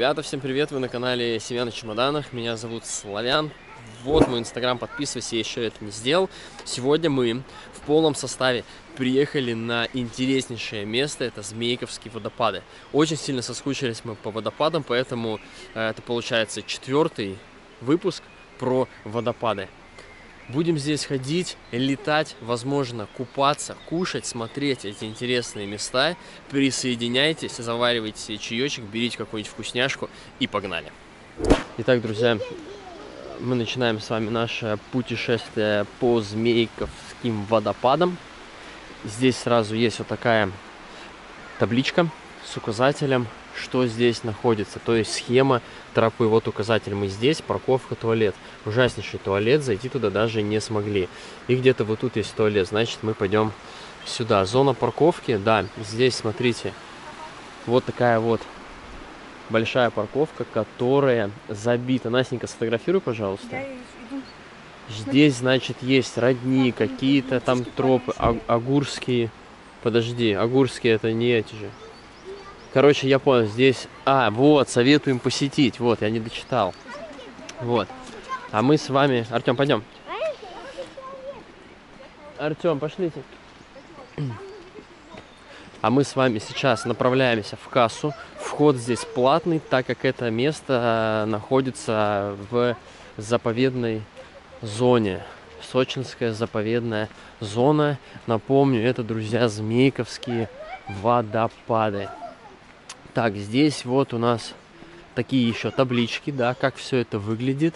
Ребята, всем привет, вы на канале Семья на чемоданах, меня зовут Славян, вот мой инстаграм, подписывайся, я еще это не сделал. Сегодня мы в полном составе приехали на интереснейшее место, это Змейковские водопады. Очень сильно соскучились мы по водопадам, поэтому это получается 4-й выпуск про водопады. Будем здесь ходить, летать, возможно, купаться, кушать, смотреть эти интересные места. Присоединяйтесь, заваривайте чаечек, берите какую-нибудь вкусняшку и погнали. Итак, друзья, мы начинаем с вами наше путешествие по Змейковским водопадам. Здесь сразу есть вот такая табличка с указателем, что здесь находится, то есть схема тропы. Вот указатель, мы здесь, парковка, туалет. Ужаснейший туалет, зайти туда даже не смогли. И где-то вот тут есть туалет, значит мы пойдем сюда. Зона парковки, да, здесь смотрите, вот такая вот большая парковка, которая забита. Настенька, сфотографируй, пожалуйста. Здесь, значит, есть родни, какие-то там тропы, огурские. Подожди, огурские это не эти же. Короче, я понял, здесь... А, вот, советуем посетить. Вот, я не дочитал. Вот. А мы с вами... Артем, пойдем. Артем, пошлите. А мы с вами сейчас направляемся в кассу. Вход здесь платный, так как это место находится в заповедной зоне. Сочинская заповедная зона. Напомню, это, друзья, Змейковские водопады. Так, здесь вот у нас такие еще таблички, да, как все это выглядит.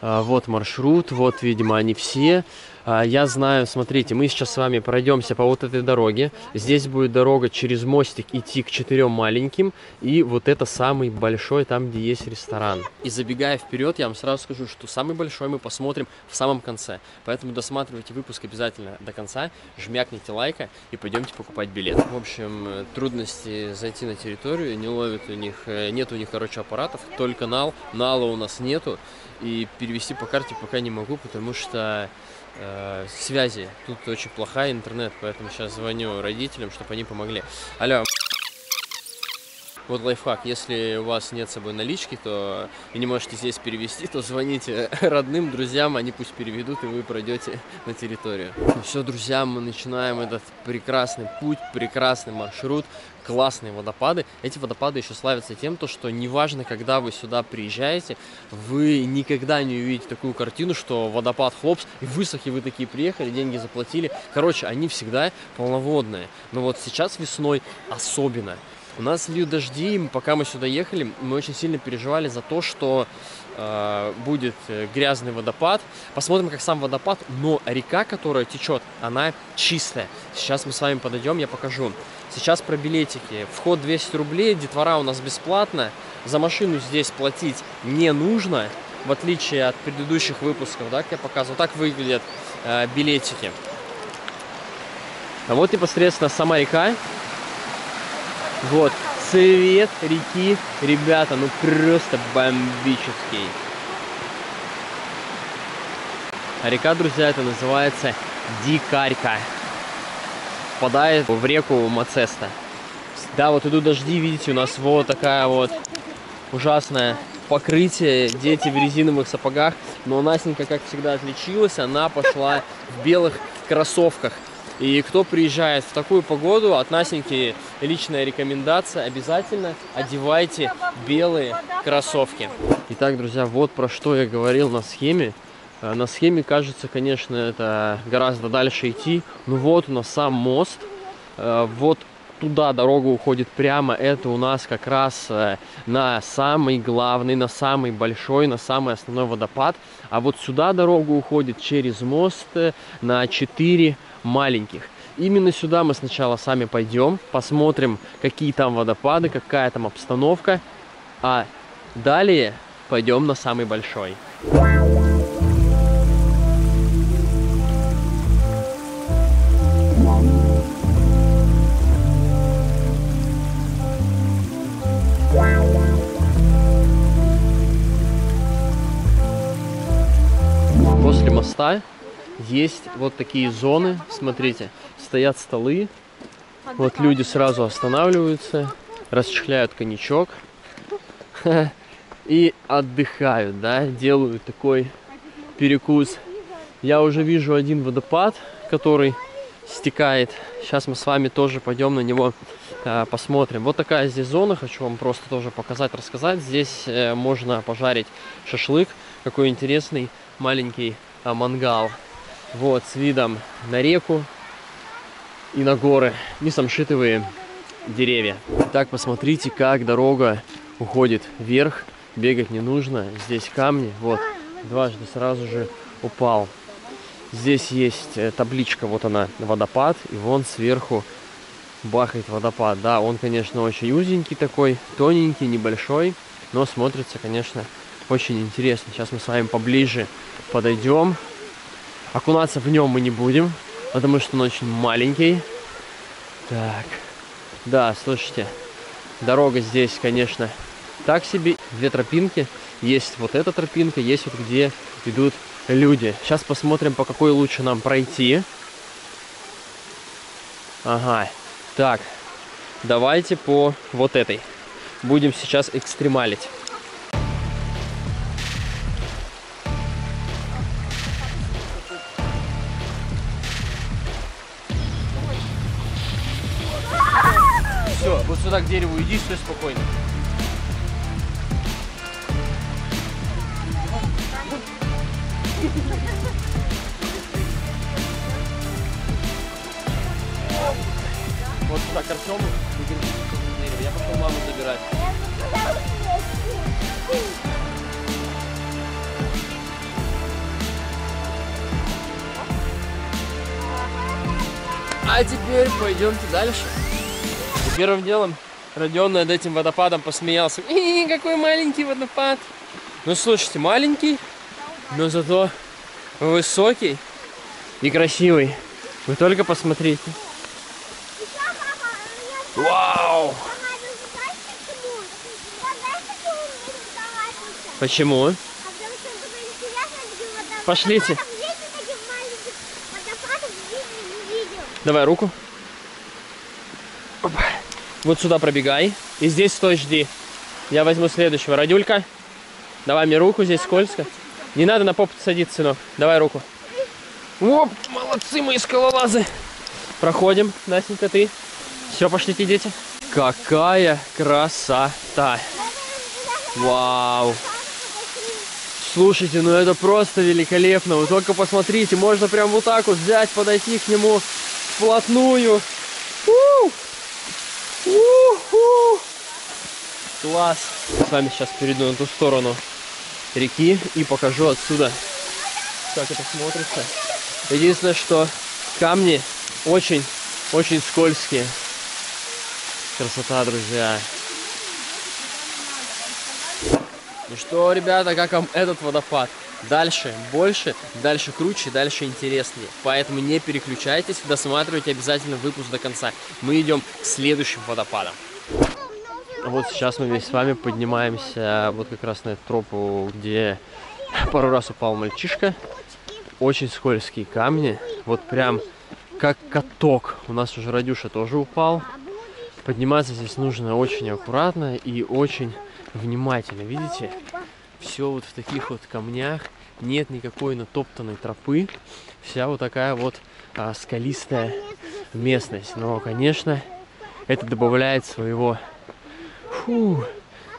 Вот маршрут, вот, видимо, они все. Я знаю, смотрите, мы сейчас с вами пройдемся по вот этой дороге. Здесь будет дорога через мостик идти к 4 маленьким. И вот это самый большой, там, где есть ресторан. И забегая вперед, я вам сразу скажу, что самый большой мы посмотрим в самом конце. Поэтому досматривайте выпуск обязательно до конца, жмякните лайка и пойдемте покупать билет. В общем, трудности зайти на территорию, не ловят у них, нет у них, короче, аппаратов, только нал. Нала у нас нету. И перевести по карте пока не могу, потому что связи тут очень плохая, интернет, поэтому сейчас звоню родителям, чтобы они помогли. Алло. Вот лайфхак, если у вас нет с собой налички, то и не можете здесь перевести, то звоните родным, друзьям, они пусть переведут, и вы пройдете на территорию. Ну все, друзья, мы начинаем этот прекрасный путь, прекрасный маршрут, классные водопады. Эти водопады еще славятся тем, что неважно, когда вы сюда приезжаете, вы никогда не увидите такую картину, что водопад хлопс, и высох, и вы такие приехали, деньги заплатили. Короче, они всегда полноводные, но вот сейчас весной особенно. У нас льют дожди, и пока мы сюда ехали, мы очень сильно переживали за то, что будет грязный водопад. Посмотрим, как сам водопад, но река, которая течет, она чистая. Сейчас мы с вами подойдем, я покажу. Сейчас про билетики. Вход 200 рублей, детвора у нас бесплатно. За машину здесь платить не нужно, в отличие от предыдущих выпусков, да, как я показывал. Так выглядят билетики. А вот непосредственно сама река. Вот, цвет реки, ребята, ну просто бомбический. А река, друзья, это называется Дикарька. Впадает в реку Мацеста. Да, вот идут дожди, видите, у нас вот такая вот ужасная... покрытие, дети в резиновых сапогах, но Настенька, как всегда, отличилась, она пошла в белых кроссовках. И кто приезжает в такую погоду, от Настеньки личная рекомендация, обязательно одевайте белые кроссовки. Итак, друзья, вот про что я говорил на схеме. На схеме, кажется, конечно, это гораздо дальше идти, но вот у нас сам мост, вот туда дорога уходит прямо, это у нас как раз на самый главный, на самый большой, на самый основной водопад. А вот сюда дорога уходит через мост на 4 маленьких. Именно сюда мы сначала сами пойдем, посмотрим, какие там водопады, какая там обстановка, а далее пойдем на самый большой. Есть вот такие зоны, смотрите, стоят столы, вот люди сразу останавливаются, расчехляют коньячок, и отдыхают, да, делают такой перекус. Я уже вижу один водопад, который стекает. Сейчас мы с вами тоже пойдем на него посмотрим. Вот такая здесь зона, хочу вам просто тоже показать, рассказать. Здесь можно пожарить шашлык, какой интересный маленький мангал. Вот, с видом на реку и на горы, и самшитовые деревья. Так, посмотрите, как дорога уходит вверх, бегать не нужно, здесь камни, вот, дважды сразу же упал. Здесь есть табличка, вот она, водопад, и вон сверху бахает водопад. Да, он, конечно, очень узенький такой, тоненький, небольшой, но смотрится, конечно, очень интересно. Сейчас мы с вами поближе подойдем. Окунаться в нем мы не будем, потому что он очень маленький. Так, да, слушайте, дорога здесь, конечно, так себе. Две тропинки, есть вот эта тропинка, есть вот где идут люди. Сейчас посмотрим, по какой лучше нам пройти. Ага, так, давайте по вот этой. Будем сейчас экстремалить. Все, вот сюда к дереву иди, стой спокойно. Вот сюда, к Артему, я пошел маму забирать. А теперь пойдемте дальше. Первым делом Родион над этим водопадом посмеялся. Какой маленький водопад. Ну, слушайте, маленький, но зато высокий и красивый. Вы только посмотрите. Вау! Почему? Пошлите. Давай руку. Вот сюда пробегай. И здесь стой, жди. Я возьму следующего. Радюлька, давай мне руку, здесь скользко. Не надо на попу садиться, сынок. Давай руку. Оп, молодцы мои скалолазы. Проходим, Настенька, ты. Все, пошлите, дети. Какая красота. Вау. Слушайте, ну это просто великолепно. Вы только посмотрите, можно прям вот так вот взять, подойти к нему вплотную. У-ху! Класс! С вами сейчас перейду на ту сторону реки и покажу отсюда, как это смотрится. Единственное, что камни очень-очень скользкие. Красота, друзья! Ну что, ребята, как вам этот водопад? Дальше больше, дальше круче, дальше интереснее. Поэтому не переключайтесь, досматривайте обязательно выпуск до конца. Мы идем к следующим водопадам. Вот сейчас мы вместе с вами поднимаемся вот как раз на эту тропу, где пару раз упал мальчишка. Очень скользкие камни, вот прям как каток. У нас уже Радюша тоже упал. Подниматься здесь нужно очень аккуратно и очень внимательно, видите? Все вот в таких вот камнях, нет никакой натоптанной тропы, вся вот такая вот скалистая местность. Но, конечно, это добавляет своего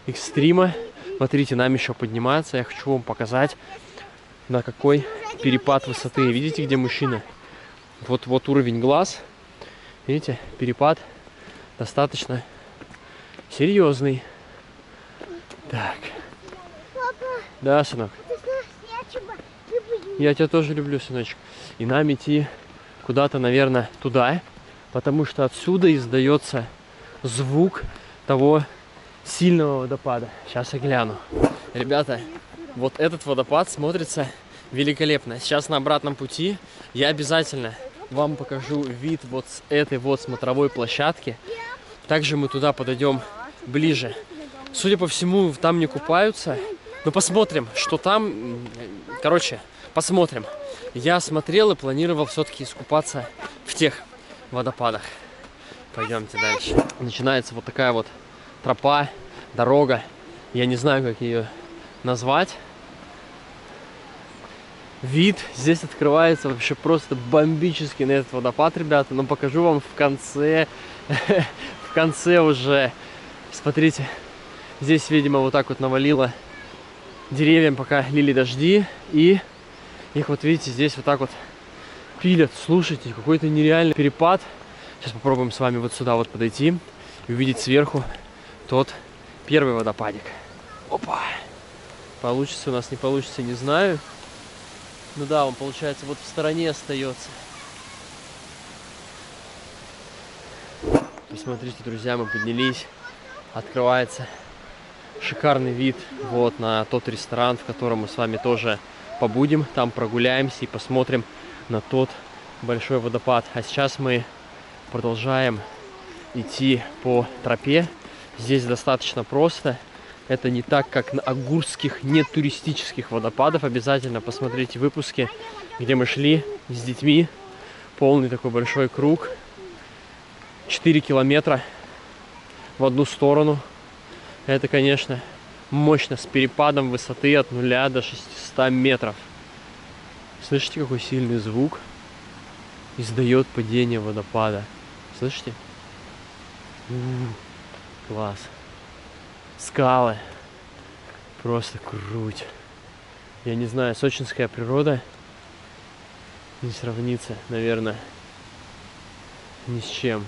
экстрима. Смотрите, нам еще подниматься, я хочу вам показать, на какой перепад высоты. Видите, где мужчина? Вот уровень глаз, видите, перепад достаточно серьезный. Так. Да, сынок. Я тебя тоже люблю, сыночек. И нам идти куда-то, наверное, туда, потому что отсюда издается звук того сильного водопада. Сейчас я гляну. Ребята, вот этот водопад смотрится великолепно. Сейчас на обратном пути я обязательно вам покажу вид вот с этой вот смотровой площадки. Также мы туда подойдем ближе. Судя по всему, там не купаются. Ну, посмотрим, что там. Короче, посмотрим. Я смотрел и планировал все-таки искупаться в тех водопадах. Пойдемте дальше. Начинается вот такая вот тропа, дорога. Я не знаю, как ее назвать. Вид здесь открывается вообще просто бомбический на этот водопад, ребята. Но покажу вам в конце. В конце уже. Смотрите, здесь, видимо, вот так вот навалило деревьям, пока лили дожди. И их вот, видите, здесь вот так вот пилят. Слушайте, какой-то нереальный перепад. Сейчас попробуем с вами вот сюда вот подойти и увидеть сверху тот первый водопадик. Опа! Получится у нас, не получится, не знаю. Ну да, он, получается, вот в стороне остается. Посмотрите, друзья, мы поднялись. Открывается шикарный вид вот на тот ресторан, в котором мы с вами тоже побудем. Там прогуляемся и посмотрим на тот большой водопад. А сейчас мы продолжаем идти по тропе. Здесь достаточно просто. Это не так, как на агурских нетуристических водопадах. Обязательно посмотрите выпуски, где мы шли с детьми. Полный такой большой круг. 4 километра в одну сторону. Это, конечно, мощно, с перепадом высоты от 0 до 600 метров. Слышите, какой сильный звук издает падение водопада? Слышите? Класс. Скалы. Просто круть. Я не знаю, сочинская природа не сравнится, наверное, ни с чем.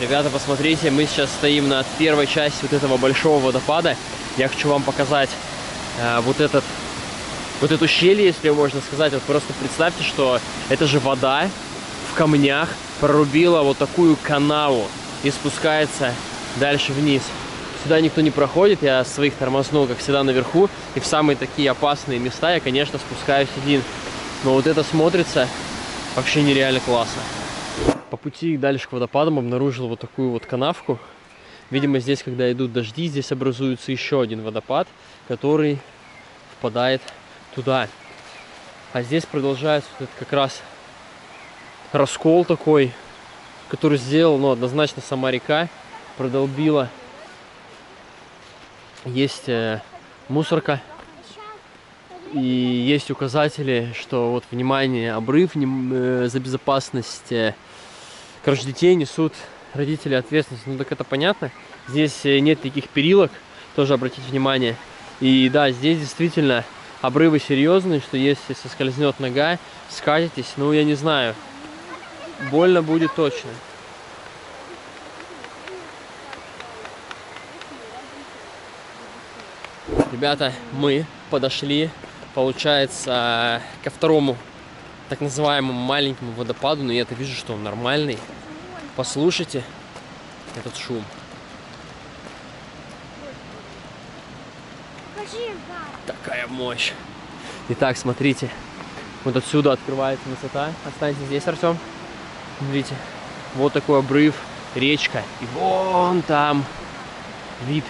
Ребята, посмотрите, мы сейчас стоим над первой частью вот этого большого водопада. Я хочу вам показать вот это ущелье, если можно сказать. Вот просто представьте, что это же вода в камнях прорубила вот такую канаву и спускается дальше вниз. Сюда никто не проходит, я своих тормознул, как всегда, наверху. И в самые такие опасные места я, конечно, спускаюсь один. Но вот это смотрится вообще нереально классно. По пути дальше к водопадам обнаружил вот такую вот канавку. Видимо, здесь, когда идут дожди, здесь образуется еще один водопад, который впадает туда. А здесь продолжается вот этот как раз раскол такой, который сделал, ну, однозначно сама река, продолбила. Есть мусорка. И есть указатели, что вот, внимание, обрыв, за безопасность... Короче, детей несут родители ответственность. Ну так это понятно. Здесь нет таких перилок, тоже обратите внимание. И да, здесь действительно обрывы серьезные, что если соскользнет нога, скатитесь, ну я не знаю. Больно будет точно. Ребята, мы подошли, получается, ко второму так называемому маленькому водопаду, но я-то вижу, что он нормальный. Послушайте этот шум. Такая мощь. Итак, смотрите, вот отсюда открывается высота. Останьтесь здесь, Артем. Смотрите, вот такой обрыв, речка. И вон там вид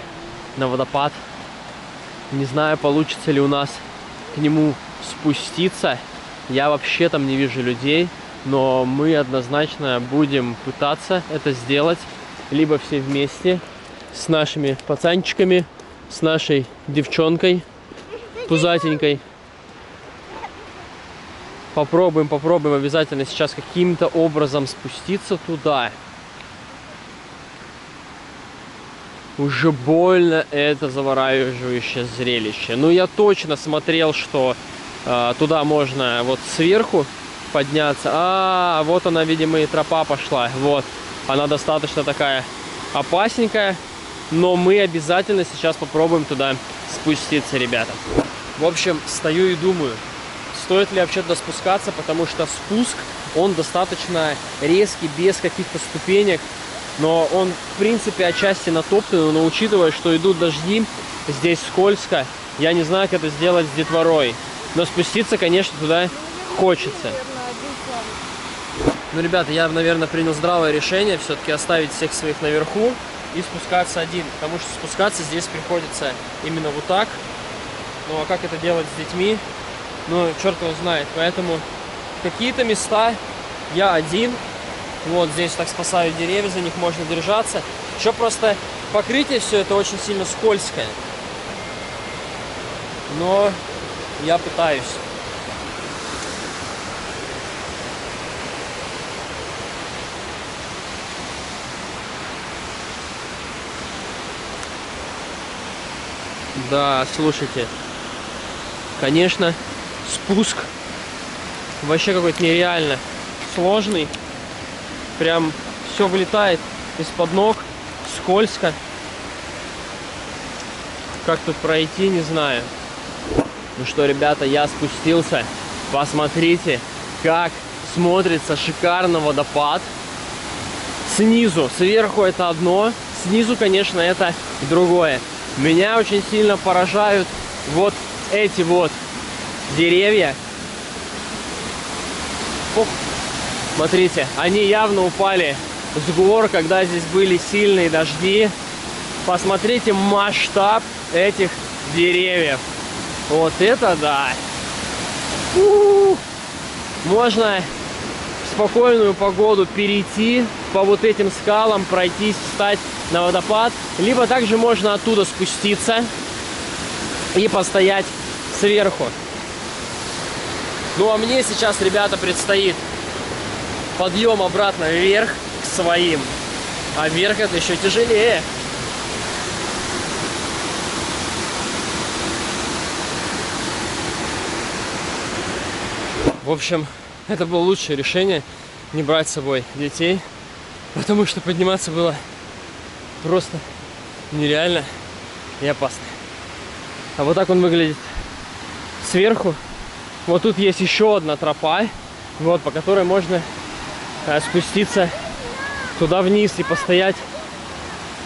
на водопад. Не знаю, получится ли у нас к нему спуститься. Я вообще там не вижу людей, но мы однозначно будем пытаться это сделать. Либо все вместе с нашими пацанчиками, с нашей девчонкой пузатенькой. Попробуем обязательно сейчас каким-то образом спуститься туда. Уже больно это завораживающее зрелище. Ну, я точно смотрел, что... Туда можно вот сверху подняться. А вот она, видимо, и тропа пошла. Вот. Она достаточно такая опасненькая. Но мы обязательно сейчас попробуем туда спуститься, ребята. В общем, стою и думаю, стоит ли вообще туда спускаться, потому что спуск, он достаточно резкий, без каких-то ступенек. Но он, в принципе, отчасти натоптанный, но учитывая, что идут дожди, здесь скользко, я не знаю, как это сделать с детворой. Но спуститься, конечно, туда хочется. Ну, ребята, я, наверное, принял здравое решение все-таки оставить всех своих наверху. и спускаться один, потому что спускаться здесь приходится именно вот так. Ну а как это делать с детьми, ну черт его знает. Поэтому какие-то места я один, вот здесь так спасаю деревья, за них можно держаться. Еще просто покрытие все это очень сильно скользкое, но я пытаюсь. Да, слушайте, конечно, спуск вообще какой-то нереально сложный. Прям все вылетает из-под ног, скользко. Как тут пройти, не знаю. Ну что, ребята, я спустился. Посмотрите, как смотрится шикарно водопад. Снизу, сверху это одно, снизу, конечно, это другое. Меня очень сильно поражают вот эти вот деревья. Оп. Смотрите, они явно упали с гор, когда здесь были сильные дожди. Посмотрите масштаб этих деревьев. Вот это да! У-у-у. Можно в спокойную погоду перейти по вот этим скалам, пройтись, встать на водопад, либо также можно оттуда спуститься и постоять сверху. Ну а мне сейчас, ребята, предстоит подъем обратно вверх к своим, а вверх это еще тяжелее. В общем, это было лучшее решение — не брать с собой детей, потому что подниматься было просто нереально и опасно. А вот так он выглядит сверху. Вот тут есть еще одна тропа, вот, по которой можно спуститься туда вниз и постоять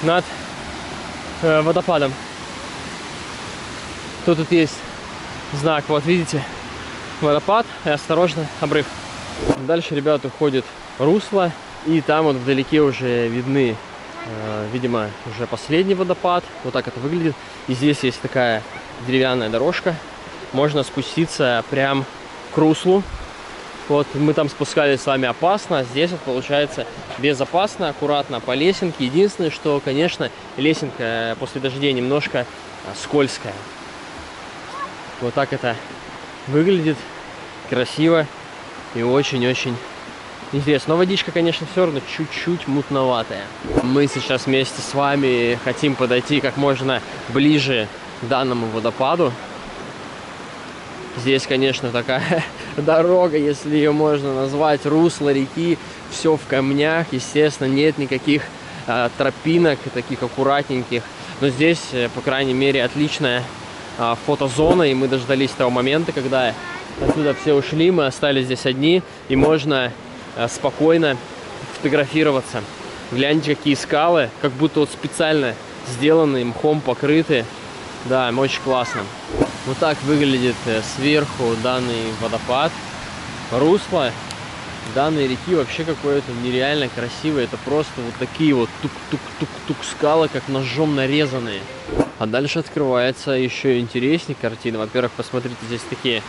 над водопадом. Тут есть знак, вот видите, водопад, и осторожно, обрыв. Дальше, ребят, уходит русло, и там вот вдалеке уже видны, видимо, уже последний водопад. Вот так это выглядит. И здесь есть такая деревянная дорожка. Можно спуститься прям к руслу. Вот мы там спускались с вами опасно, здесь вот получается безопасно, аккуратно по лесенке. Единственное, что, конечно, лесенка после дождей немножко скользкая. Вот так это выглядит красиво и очень-очень интересно. Но водичка, конечно, все равно чуть-чуть мутноватая. Мы сейчас вместе с вами хотим подойти как можно ближе к данному водопаду. Здесь, конечно, такая дорога, если ее можно назвать, русло реки, все в камнях, естественно, нет никаких тропинок таких аккуратненьких. Но здесь, по крайней мере, отличная фотозона, и мы дождались того момента, когда отсюда все ушли, мы остались здесь одни, и можно спокойно фотографироваться. Гляньте, какие скалы, как будто вот специально сделаны, мхом покрыты. Да, очень классно. Вот так выглядит сверху данный водопад. Русло данной реки вообще какое-то нереально красивое. Это просто вот такие вот тук-тук-тук-тук скалы, как ножом нарезанные. А дальше открывается еще интереснее картина. Во-первых, посмотрите, здесь такие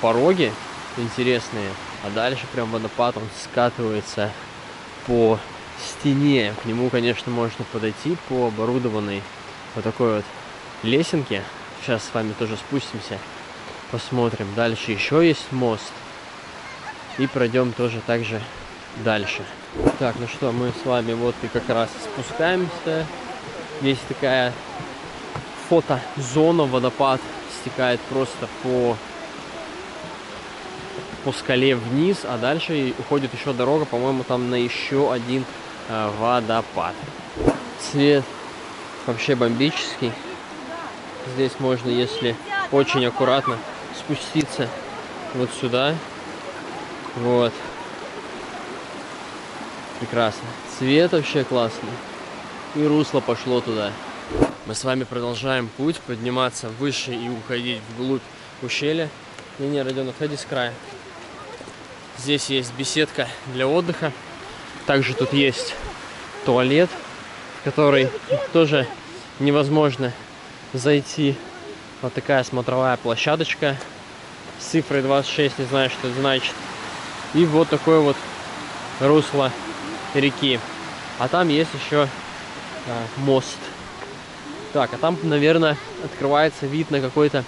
пороги интересные. А дальше прям водопад, он скатывается по стене. К нему, конечно, можно подойти по оборудованной вот такой вот лесенке. Сейчас с вами тоже спустимся, посмотрим. Дальше еще есть мост. И пройдем тоже так же дальше. Так, ну что, мы с вами вот и как раз спускаемся. Есть такая фотозона. Водопад стекает просто по скале вниз. А дальше уходит еще дорога, по-моему, там на еще один водопад. Цвет вообще бомбический. Здесь можно, если очень аккуратно, спуститься вот сюда. Вот. Прекрасно. Цвет вообще классный. И русло пошло туда. Мы с вами продолжаем путь, подниматься выше и уходить вглубь ущелья. Не, Родион, отходи с края. Здесь есть беседка для отдыха. Также тут есть туалет, в который тоже невозможно зайти. Вот такая смотровая площадочка с цифрой 26, не знаю, что это значит. И вот такое вот русло реки. А там есть еще мост. Так, а там, наверное, открывается вид на какой-то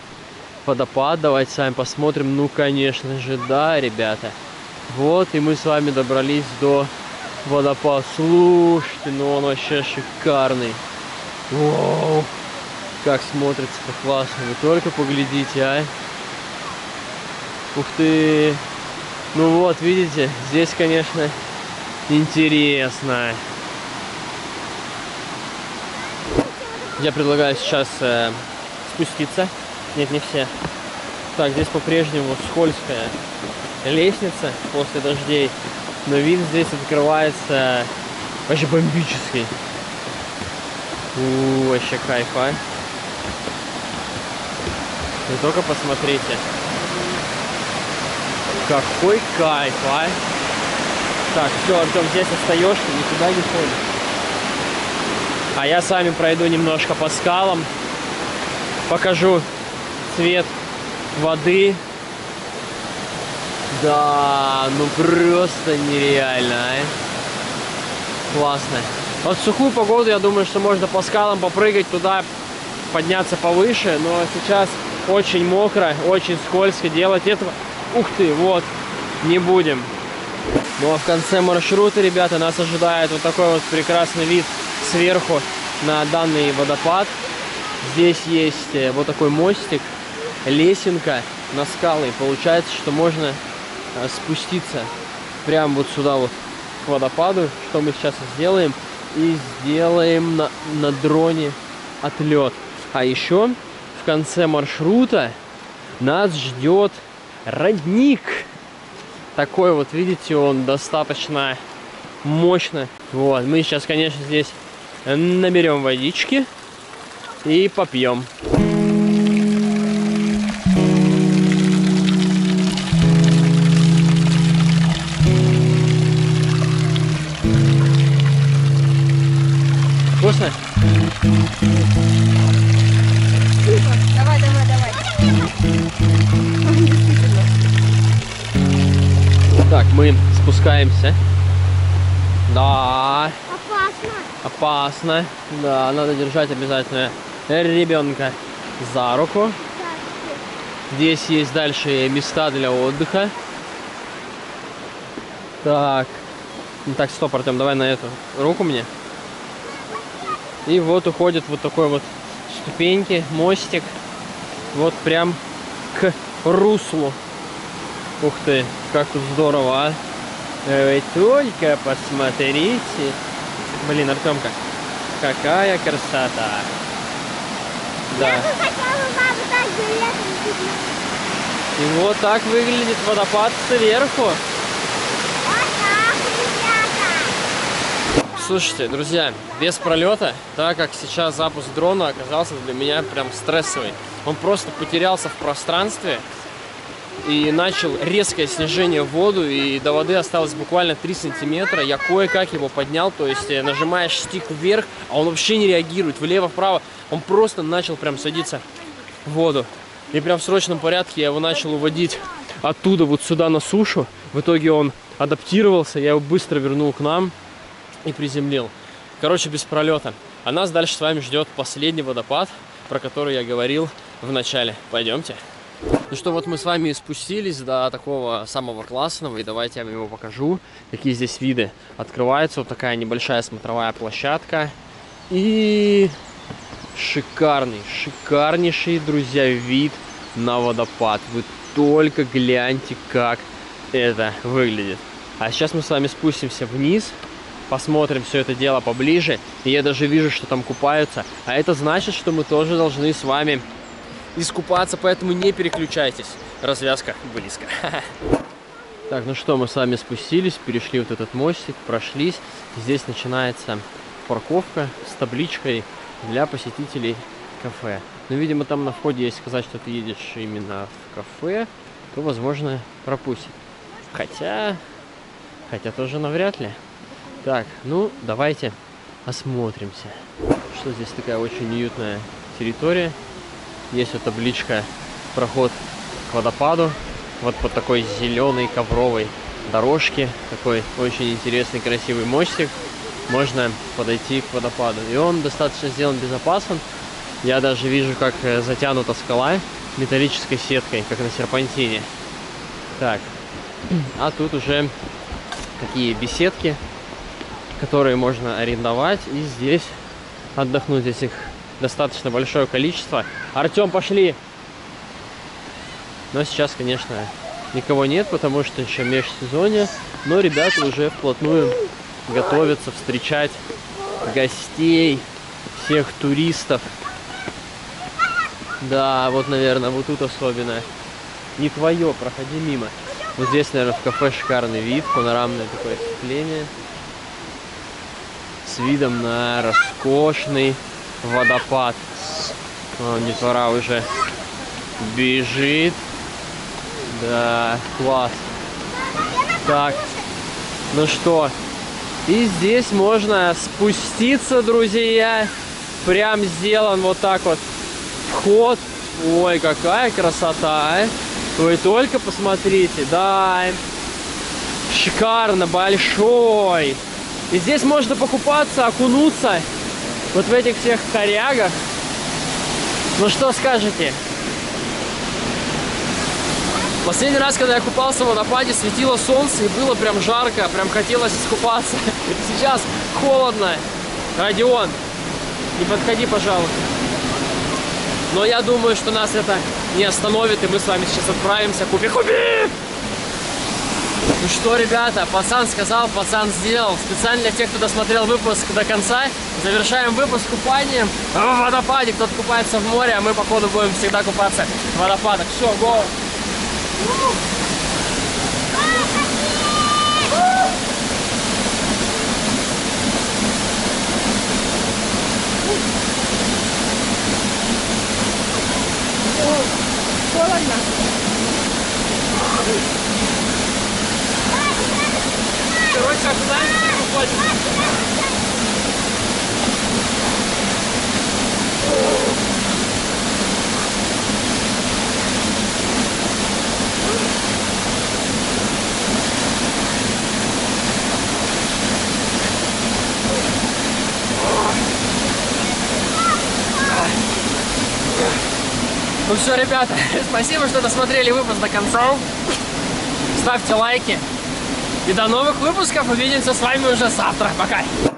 водопад. Давайте с вами посмотрим. Ну, конечно же, да, ребята. Вот, и мы с вами добрались до водопада. Слушайте, ну он вообще шикарный. Вау! Как смотрится-то классно. Вы только поглядите, а. Ух ты! Ну вот, видите, здесь, конечно, интересно. Я предлагаю сейчас спуститься. Нет, не все. Так, здесь по-прежнему скользкая лестница после дождей. Но вид здесь открывается вообще бомбический. Вообще кайф, а. Вы только посмотрите. Какой кайф, а. Так, все, Артем, здесь остаешься, никуда не ходишь. А я с вами пройду немножко по скалам, покажу цвет воды. Да, ну просто нереально, а? Классно. Вот в сухую погоду, я думаю, что можно по скалам попрыгать туда, подняться повыше, но сейчас очень мокро, очень скользко, делать этого, ух ты, вот, не будем. Ну а в конце маршрута, ребята, нас ожидает вот такой вот прекрасный вид сверху на данный водопад. Здесь есть вот такой мостик, лесенка на скалы. Получается, что можно спуститься прямо вот сюда вот к водопаду, что мы сейчас и сделаем. И сделаем на дроне отлет. А еще в конце маршрута нас ждет родник. Такой вот, видите, он достаточно мощно. Вот, мы сейчас, конечно, здесь наберем водички и попьем. Вкусно? Давай, давай, давай. Так, мы спускаемся. Да. Опасно. Опасно. Да, надо держать обязательно ребенка за руку. Здесь есть дальше места для отдыха. Так. Ну так, стоп, Артем, давай на эту руку мне. И вот уходит вот такой вот ступеньки, мостик. Вот прям к руслу. Ух ты, как тут здорово, а. Вы только посмотрите. Блин, Артемка, какая красота. Да. Я бы хотела, мама, так же летом. И вот так выглядит водопад сверху. Вот так, ребята. Слушайте, друзья, без пролета, так как сейчас запуск дрона оказался для меня прям стрессовый. Он просто потерялся в пространстве. И начал резкое снижение в воду, и до воды осталось буквально 3 сантиметра. Я кое-как его поднял, то есть нажимаешь стик вверх, а он вообще не реагирует. Влево-вправо он просто начал прям садиться в воду. И прям в срочном порядке я его начал уводить оттуда вот сюда на сушу. В итоге он адаптировался, я его быстро вернул к нам и приземлил. Короче, без пролета. А нас дальше с вами ждет последний водопад, про который я говорил в начале. Пойдемте. Ну что, вот мы с вами спустились до такого самого классного, и давайте я вам его покажу, какие здесь виды открываются. Вот такая небольшая смотровая площадка. И шикарный, шикарнейший, друзья, вид на водопад. Вы только гляньте, как это выглядит. А сейчас мы с вами спустимся вниз, посмотрим все это дело поближе. И я даже вижу, что там купаются. А это значит, что мы тоже должны с вами искупаться, поэтому не переключайтесь. Развязка близко. Так, ну что, мы с вами спустились, перешли вот этот мостик, прошлись. Здесь начинается парковка с табличкой для посетителей кафе. Ну, видимо, там на входе, если сказать, что ты едешь именно в кафе, то, возможно, пропустит. Хотя тоже навряд ли. Так, ну, давайте осмотримся. Что здесь такая очень уютная территория. Есть вот табличка «Проход к водопаду». Вот по такой зеленой ковровой дорожке. Такой очень интересный, красивый мостик. Можно подойти к водопаду. И он достаточно сделан безопасно. Я даже вижу, как затянута скала металлической сеткой, как на серпантине. Так, а тут уже такие беседки, которые можно арендовать и здесь отдохнуть. Здесь их достаточно большое количество. Артем, пошли! Но сейчас, конечно, никого нет, потому что еще межсезонье. Но ребята уже вплотную готовятся встречать гостей, всех туристов. Да, вот, наверное, вот тут особенно. Не твое, проходи мимо. Вот здесь, наверное, в кафе шикарный вид, панорамное такое сцепление. С видом на роскошный водопад. Вон детвора уже бежит. Да, класс. Так, ну что. И здесь можно спуститься, друзья. Прям сделан вот так вот вход. Ой, какая красота, а! Вы только посмотрите, да, шикарно, большой. И здесь можно покупаться, окунуться вот в этих всех корягах. Ну что скажете? Последний раз, когда я купался в водопаде, светило солнце и было прям жарко, прям хотелось искупаться. Сейчас холодно. Родион, не подходи, пожалуйста. Но я думаю, что нас это не остановит, и мы с вами сейчас отправимся. Купи-купи! Ну что, ребята, пацан сказал, пацан сделал. Специально для тех, кто досмотрел выпуск до конца, завершаем выпуск купанием в водопаде. Кто-то купается в море, а мы, походу, будем всегда купаться в водопадах. Все, гоу! Холодно. Короче, куда мы уходим? Ну все, ребята, спасибо, что досмотрели выпуск до конца. Ставьте лайки. И до новых выпусков. Увидимся с вами уже завтра. Пока.